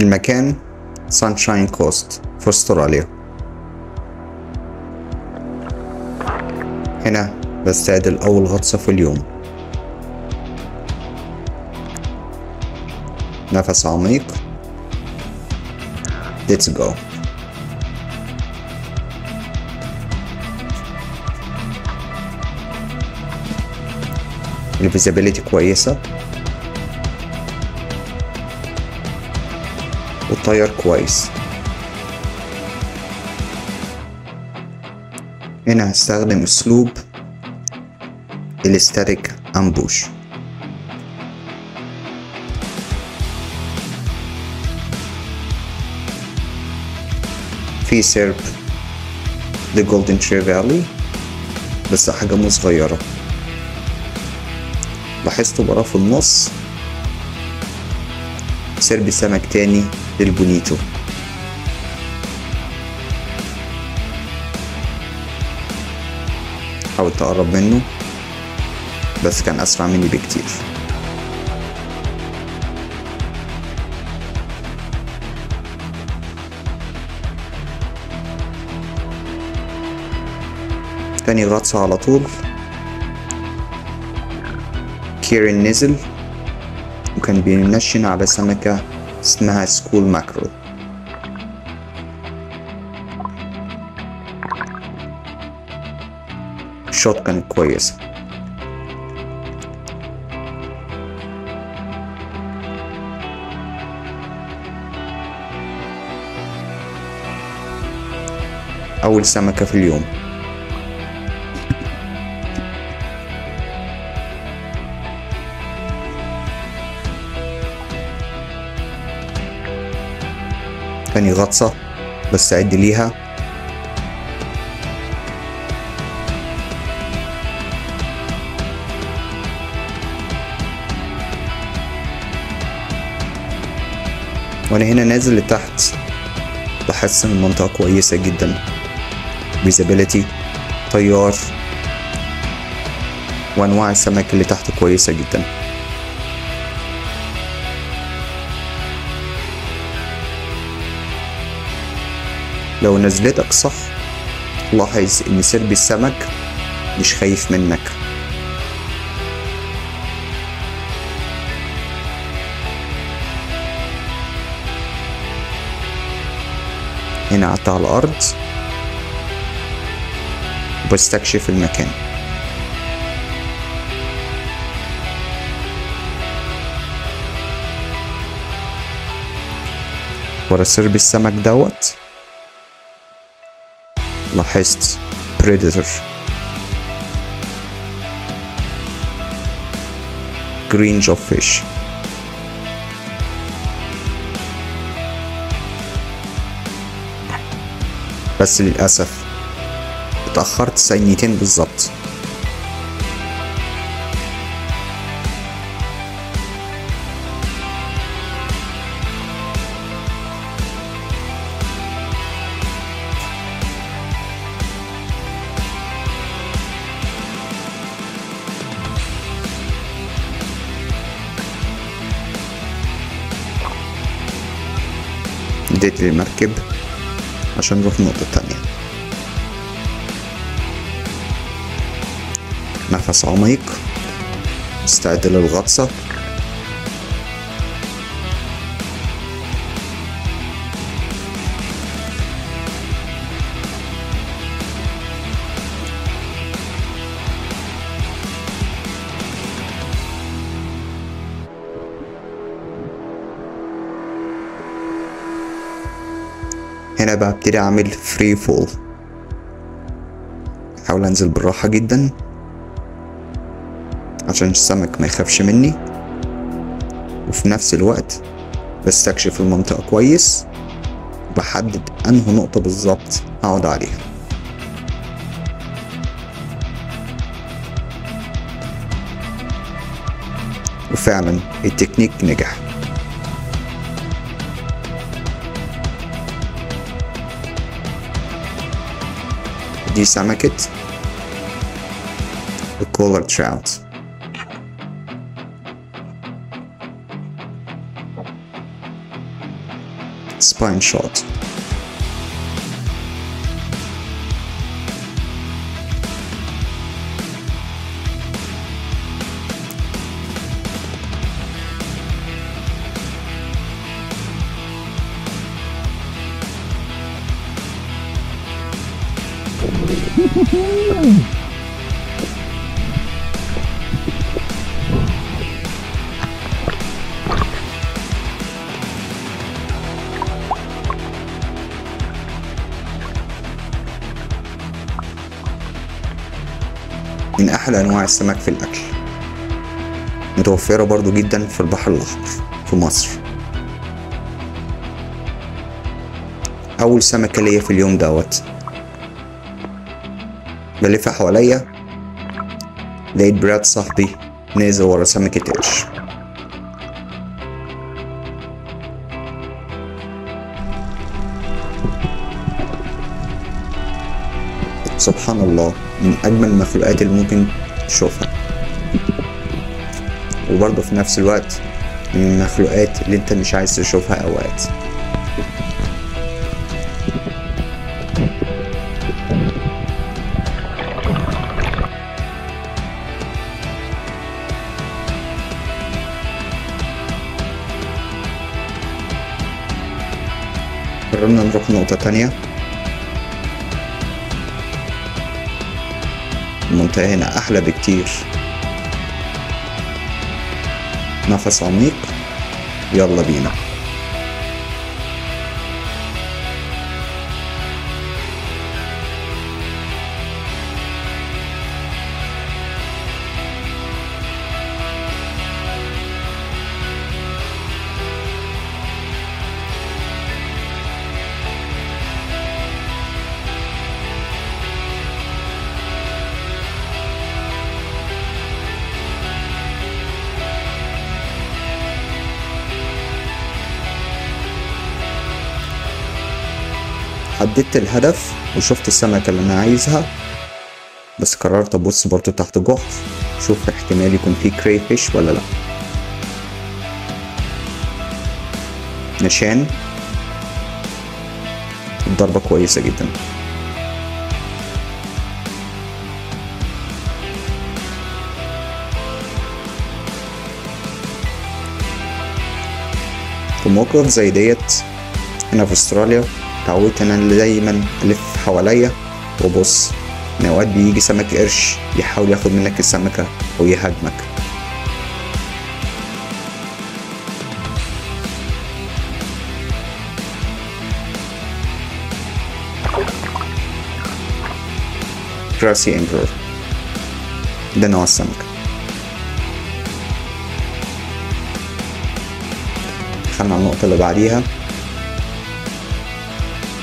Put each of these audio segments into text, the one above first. المكان سانشاين كوست في أستراليا. هنا بستعدل أول غطسة في اليوم. نفس عميق. Let's go. الفيزابيليتي كويسة والطيار كويس. هنا هستخدم اسلوب الاستاتيك امبوش. في سيرب لجولدن شير فالي بس حجمه صغيرة، لاحظته براه في النص. سيرب سمك تاني للبونيتو. حاولت اقرب منه بس كان اسرع مني بكتير. تاني غطسة على طول كيرن نزل وكان بينشن على سمكة اسمها سكول ماكرو. الشوط كان كويس. أول سمكة في اليوم. تاني غطسة بستعد ليها. وانا هنا نازل لتحت بحس ان المنطقة كويسة جدا. فيزابيليتي، طيار، وانواع السمك اللي تحت كويسة جدا. لو نزلتك صح لاحظ ان سرب السمك مش خايف منك. هنا قعدت على الارض وبستكشف المكان. ورا سرب السمك دوت لاحظت بريديتور جرين جوب فيش. بس للأسف اتأخرت ثانيتين بالظبط. بديت للمركب عشان نروح النقطة التانية. نفس عميق، استعد للغطسة. هنا ببتدي اعمل فري فول. احاول انزل بالراحة جدا عشان السمك ما يخافش مني، وفي نفس الوقت بستكشف المنطقة كويس وبحدد انهي نقطة بالظبط اقعد عليها. وفعلا التكنيك نجح. دي سمكة الكولر تراوت. سباين شوت. من أحلى أنواع السمك في الأكل، متوفرة برضو جدا في البحر الأحمر في مصر. أول سمكة ليا في اليوم دوت بلفها حواليا، لقيت براد صاحبي نازل ورا سمكة قرش. سبحان الله، من أجمل المخلوقات اللي ممكن تشوفها، وبرضه في نفس الوقت من المخلوقات اللي انت مش عايز تشوفها أوقات. قررنا نروح نقطة تانية، المنطقة هنا أحلى بكتير، نفس عميق، يلا بينا. حددت الهدف وشفت السمكة اللي أنا عايزها، بس قررت أبص برضو تحت جحر شوف احتمال يكون فيه كراي فيش ولا لأ. نشان الضربة كويسة جدا، في موقف زي ديت هنا في أستراليا اتعودت انا اللي دايما الف حواليا وبص، ان اوقات بيجي سمك قرش يحاول ياخد منك السمكه ويهاجمك. راسي امبرور ده نوع السمكه، 5 النقطه اللي بعديها،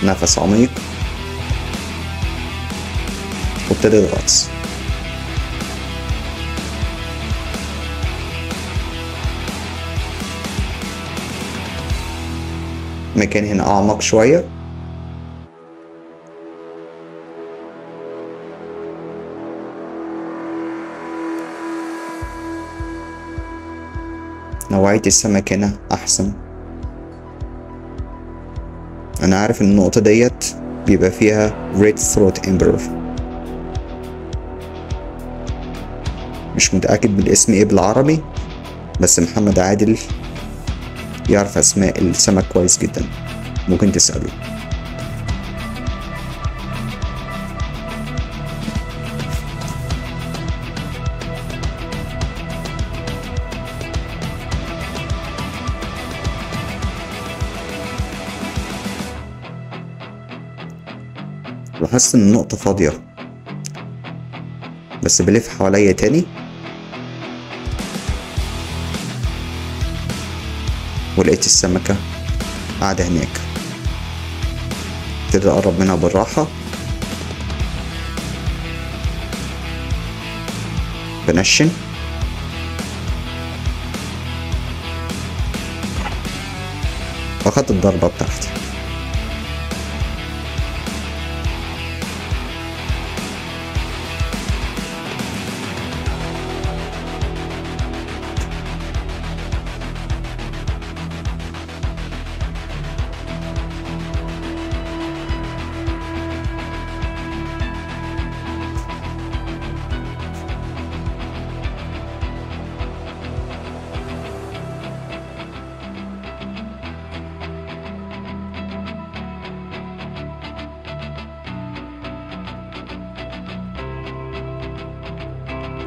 نفس عميق وابتدي الغطس. مكان هنا أعمق شوية، نوعية السمك هنا أحسن. أنا عارف إن النقطة ديت بيبقى فيها Red Throat Emperor، مش متأكد بالاسم إيه بالعربي، بس محمد عادل يعرف أسماء السمك كويس جدا، ممكن تسأله. لاحظت ان النقطة فاضية، بس بلف حواليا تاني ولقيت السمكة قاعدة هناك. ابتدي اقرب منها بالراحة، بنشن واخدت الضربة بتاعتي.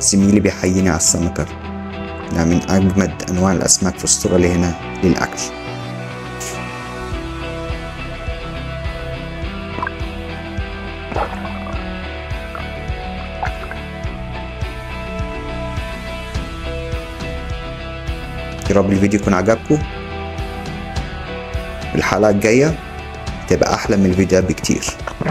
زميلي بيحييني على السمكة. ده من أجمد أنواع الأسماك في أستراليا هنا للأكل. يا رب الفيديو يكون عجبكم. الحلقة الجاية تبقى أحلى من الفيديوهات بكتير.